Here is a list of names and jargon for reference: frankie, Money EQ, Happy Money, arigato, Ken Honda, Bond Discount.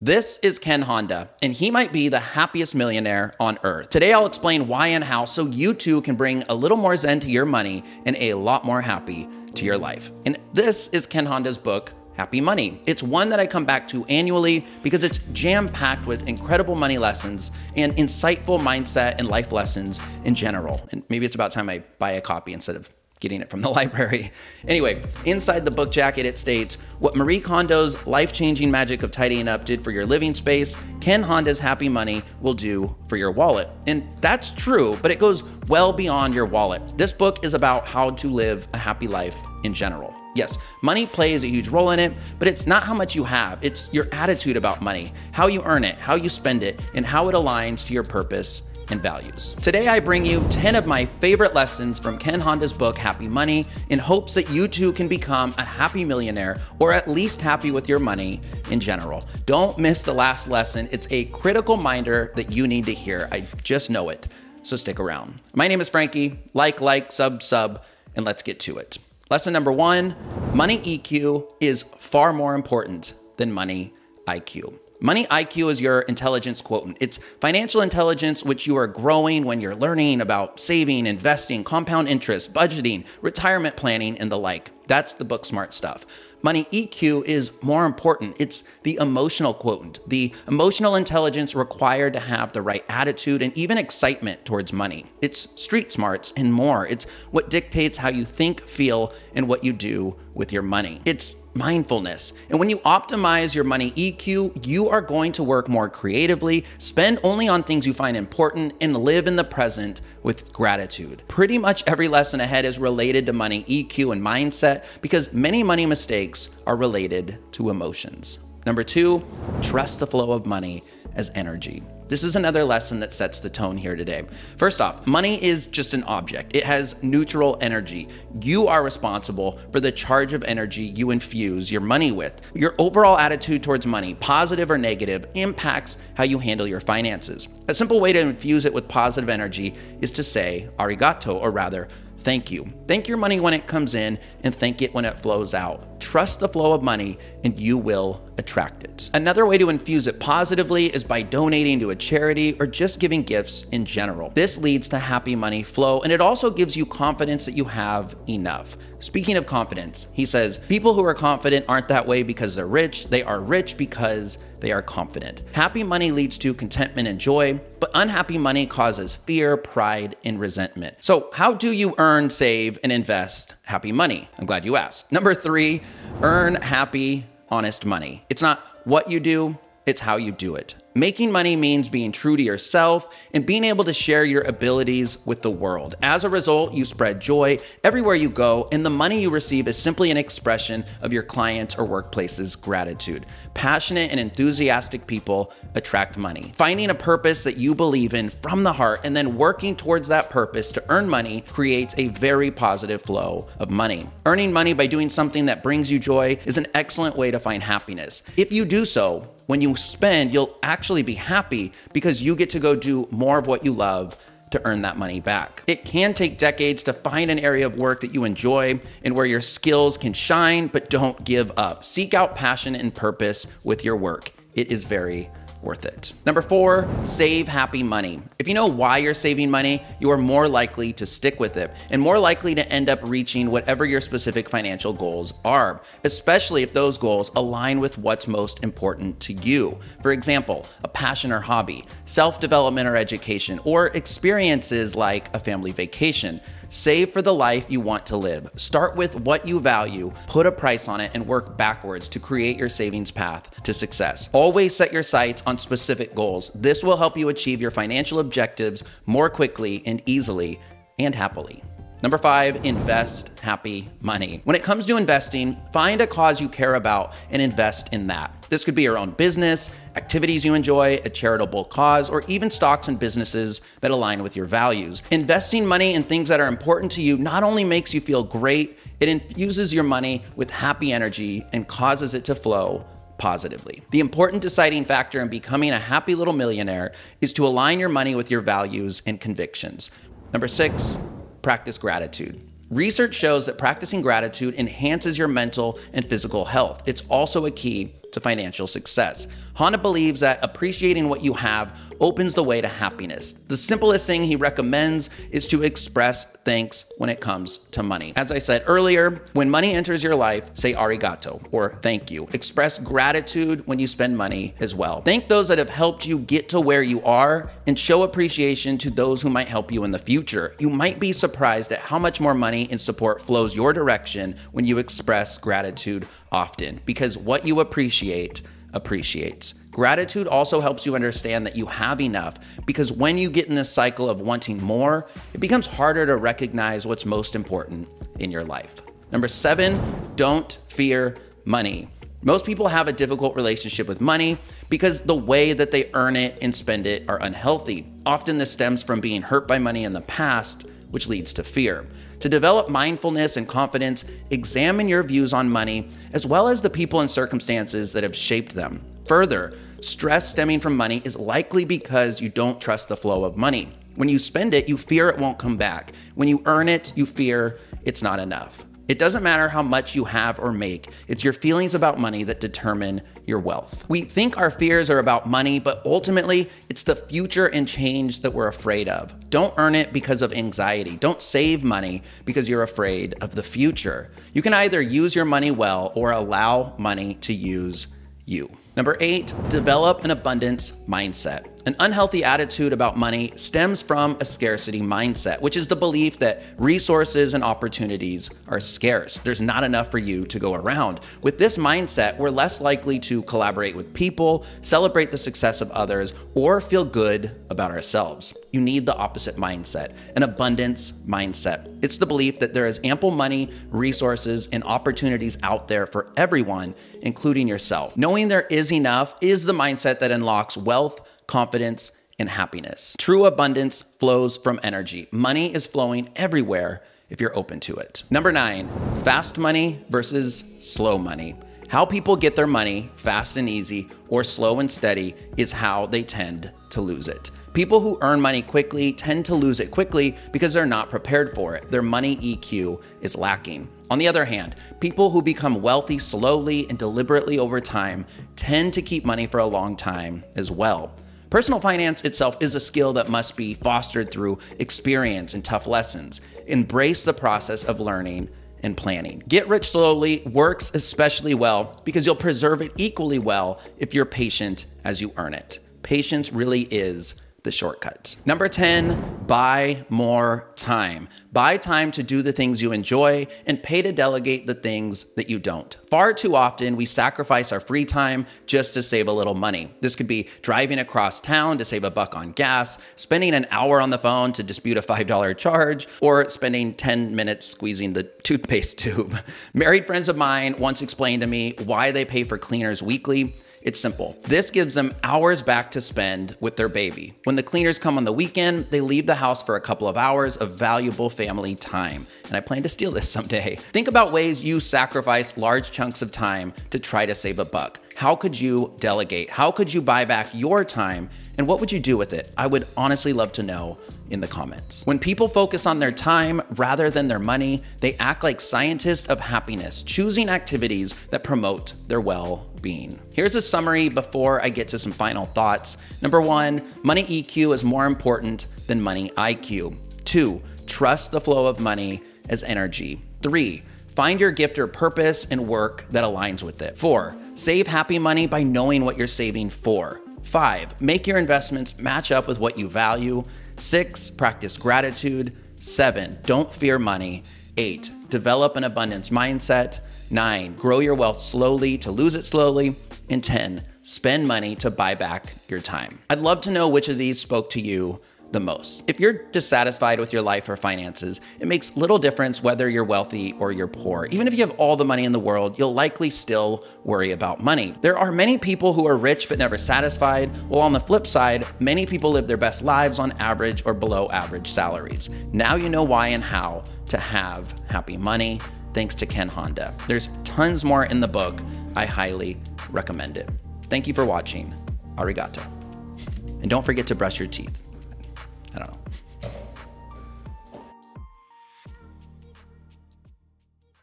This is Ken Honda, and he might be the happiest millionaire on earth. Today, I'll explain why and how so you too can bring a little more zen to your money and a lot more happy to your life. And this is Ken Honda's book, Happy Money. It's one that I come back to annually because it's jam-packed with incredible money lessons and insightful mindset and life lessons in general. And maybe it's about time I buy a copy instead of getting it from the library. Anyway, inside the book jacket, it states, what Marie Kondo's life-changing magic of tidying up did for your living space, Ken Honda's Happy Money will do for your wallet. And that's true, but it goes well beyond your wallet. This book is about how to live a happy life in general. Yes, money plays a huge role in it, but it's not how much you have, it's your attitude about money, how you earn it, how you spend it, and how it aligns to your purpose and values. Today, I bring you 10 of my favorite lessons from Ken Honda's book, Happy Money, in hopes that you too can become a happy millionaire, or at least happy with your money in general. Don't miss the last lesson. It's a critical reminder that you need to hear. I just know it, so stick around. My name is Frankie. Like, sub, and let's get to it. Lesson number one, Money EQ is far more important than Money IQ. Money IQ is your intelligence quotient. It's financial intelligence which you are growing when you're learning about saving, investing, compound interest, budgeting, retirement planning, and the like. That's the book smart stuff. Money EQ is more important. It's the emotional quotient, the emotional intelligence required to have the right attitude and even excitement towards money. It's street smarts and more. It's what dictates how you think, feel, and what you do with your money. It's mindfulness. And when you optimize your money EQ, you are going to work more creatively, spend only on things you find important, and live in the present with gratitude. Pretty much every lesson ahead is related to money EQ and mindset because many money mistakes are related to emotions. Number two, trust the flow of money as energy. This is another lesson that sets the tone here today. First off, money is just an object. It has neutral energy. You are responsible for the charge of energy you infuse your money with. Your overall attitude towards money, positive or negative, impacts how you handle your finances. A simple way to infuse it with positive energy is to say arigato, or rather, thank you. Thank your money when it comes in and thank it when it flows out. Trust the flow of money and you will attract it. Another way to infuse it positively is by donating to a charity or just giving gifts in general. This leads to happy money flow, and it also gives you confidence that you have enough. Speaking of confidence, he says, people who are confident aren't that way because they're rich. They are rich because they are confident. Happy money leads to contentment and joy, but unhappy money causes fear, pride, and resentment. So how do you earn, save, and invest happy money? I'm glad you asked. Number three, earn happy, honest money. It's not what you do, it's how you do it. Making money means being true to yourself and being able to share your abilities with the world. As a result, you spread joy everywhere you go, and the money you receive is simply an expression of your clients' or workplace's gratitude. Passionate and enthusiastic people attract money. Finding a purpose that you believe in from the heart and then working towards that purpose to earn money creates a very positive flow of money. Earning money by doing something that brings you joy is an excellent way to find happiness. If you do so, when you spend, you'll actually be happy because you get to go do more of what you love to earn that money back. It can take decades to find an area of work that you enjoy and where your skills can shine, but don't give up. Seek out passion and purpose with your work. It is very worth it. Number four, save happy money. If you know why you're saving money, you are more likely to stick with it and more likely to end up reaching whatever your specific financial goals are, especially if those goals align with what's most important to you. For example, a passion or hobby, self-development or education, or experiences like a family vacation. Save for the life you want to live. Start with what you value, put a price on it, and work backwards to create your savings path to success. Always set your sights on specific goals. This will help you achieve your financial objectives more quickly and easily and happily. Number five, invest happy money. When it comes to investing, find a cause you care about and invest in that. This could be your own business, activities you enjoy, a charitable cause, or even stocks and businesses that align with your values. Investing money in things that are important to you not only makes you feel great, it infuses your money with happy energy and causes it to flow positively. The important deciding factor in becoming a happy little millionaire is to align your money with your values and convictions. Number six, practice gratitude. Research shows that practicing gratitude enhances your mental and physical health. It's also a key to financial success. Honda believes that appreciating what you have opens the way to happiness. The simplest thing he recommends is to express thanks when it comes to money. As I said earlier, when money enters your life, say arigato or thank you. Express gratitude when you spend money as well. Thank those that have helped you get to where you are and show appreciation to those who might help you in the future. You might be surprised at how much more money and support flows your direction when you express gratitude often, because what you appreciate appreciates. Gratitude also helps you understand that you have enough, because when you get in this cycle of wanting more, it becomes harder to recognize what's most important in your life. Number 7, don't fear money. Most people have a difficult relationship with money because the way that they earn it and spend it are unhealthy. Often this stems from being hurt by money in the past, which leads to fear. To develop mindfulness and confidence, examine your views on money, as well as the people and circumstances that have shaped them. Further, stress stemming from money is likely because you don't trust the flow of money. When you spend it, you fear it won't come back. When you earn it, you fear it's not enough. It doesn't matter how much you have or make, it's your feelings about money that determine your wealth. We think our fears are about money, but ultimately it's the future and change that we're afraid of. Don't earn it because of anxiety. Don't save money because you're afraid of the future. You can either use your money well or allow money to use you. Number 8, develop an abundance mindset. An unhealthy attitude about money stems from a scarcity mindset, which is the belief that resources and opportunities are scarce. There's not enough for you to go around. With this mindset, we're less likely to collaborate with people, celebrate the success of others, or feel good about ourselves. You need the opposite mindset, an abundance mindset. It's the belief that there is ample money, resources, and opportunities out there for everyone, including yourself. Knowing there is enough is the mindset that unlocks wealth, confidence, and happiness. True abundance flows from energy. Money is flowing everywhere if you're open to it. Number 9, fast money versus slow money. How people get their money fast and easy or slow and steady is how they tend to lose it. People who earn money quickly tend to lose it quickly because they're not prepared for it. Their money EQ is lacking. On the other hand, people who become wealthy slowly and deliberately over time tend to keep money for a long time as well. Personal finance itself is a skill that must be fostered through experience and tough lessons. Embrace the process of learning and planning. Get rich slowly works especially well because you'll preserve it equally well if you're patient as you earn it. Patience really is the shortcut. Number 10, buy more time. Buy time to do the things you enjoy and pay to delegate the things that you don't. Far too often, we sacrifice our free time just to save a little money. This could be driving across town to save $1 on gas, spending an hour on the phone to dispute a $5 charge, or spending 10 minutes squeezing the toothpaste tube. Married friends of mine once explained to me why they pay for cleaners weekly. It's simple. This gives them hours back to spend with their baby. When the cleaners come on the weekend, they leave the house for a couple of hours of valuable family time. And I plan to steal this someday. Think about ways you sacrifice large chunks of time to try to save $1. How could you delegate? How could you buy back your time? And what would you do with it? I would honestly love to know in the comments. When people focus on their time rather than their money, they act like scientists of happiness, choosing activities that promote their well-being. Here's a summary before I get to some final thoughts. Number 1, money EQ is more important than money IQ. 2, trust the flow of money as energy. 3, find your gift or purpose and work that aligns with it. 4, save happy money by knowing what you're saving for. 5, make your investments match up with what you value. 6, practice gratitude. 7, don't fear money. 8, develop an abundance mindset. 9, grow your wealth slowly to lose it slowly. And 10, spend money to buy back your time. I'd love to know which of these spoke to you the most. If you're dissatisfied with your life or finances, it makes little difference whether you're wealthy or you're poor. Even if you have all the money in the world, you'll likely still worry about money. There are many people who are rich but never satisfied, while on the flip side, many people live their best lives on average or below average salaries. Now you know why and how to have happy money, thanks to Ken Honda. There's tons more in the book. I highly recommend it. Thank you for watching. Arigato. And don't forget to brush your teeth.